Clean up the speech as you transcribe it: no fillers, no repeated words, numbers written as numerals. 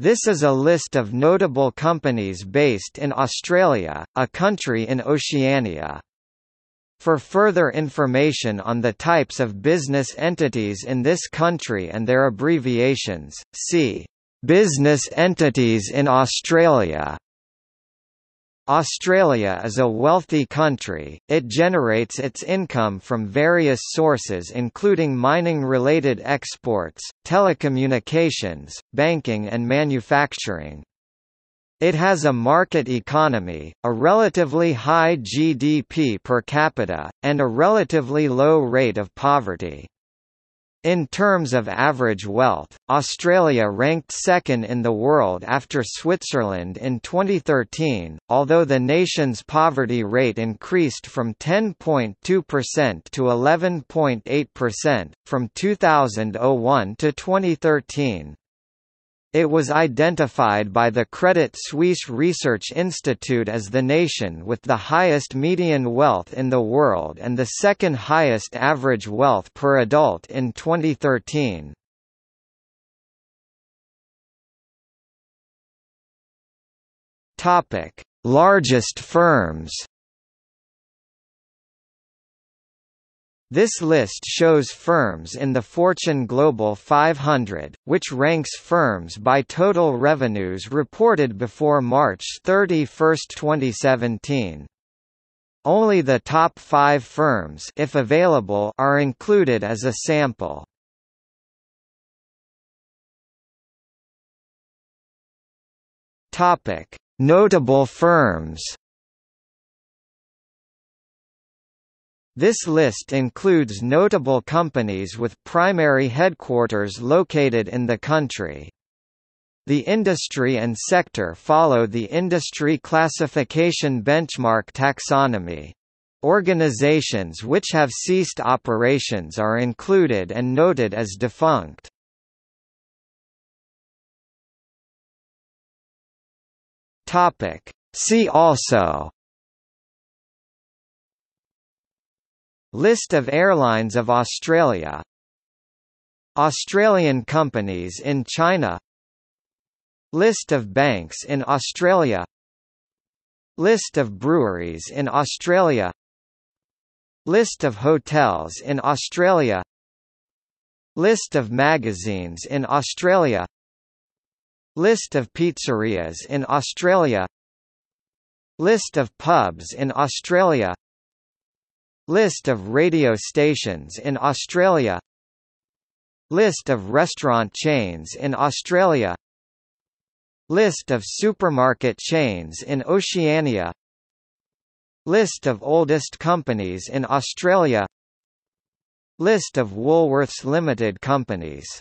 This is a list of notable companies based in Australia, a country in Oceania. For further information on the types of business entities in this country and their abbreviations, see Business Entities in Australia. Australia is a wealthy country. It generates its income from various sources including mining-related exports, telecommunications, banking and manufacturing. It has a market economy, a relatively high GDP per capita, and a relatively low rate of poverty. In terms of average wealth, Australia ranked second in the world after Switzerland in 2013, although the nation's poverty rate increased from 10.2% to 11.8%, from 2001 to 2013. It was identified by the Credit Suisse Research Institute as the nation with the highest median wealth in the world and the second highest average wealth per adult in 2013. Topic: Largest firms. This list shows firms in the Fortune Global 500, which ranks firms by total revenues reported before March 31, 2017. Only the top 5 firms, if available, are included as a sample. Topic: Notable firms. This list includes notable companies with primary headquarters located in the country. The industry and sector follow the industry classification benchmark taxonomy. Organizations which have ceased operations are included and noted as defunct. Topic: See also List of airlines of Australia, Australian companies in China, List of banks in Australia, List of breweries in Australia, List of hotels in Australia, List of magazines in Australia, List of pizzerias in Australia, List of pubs in Australia, List of radio stations in Australia, List of restaurant chains in Australia, List of supermarket chains in Oceania, List of oldest companies in Australia, List of Woolworths Limited companies.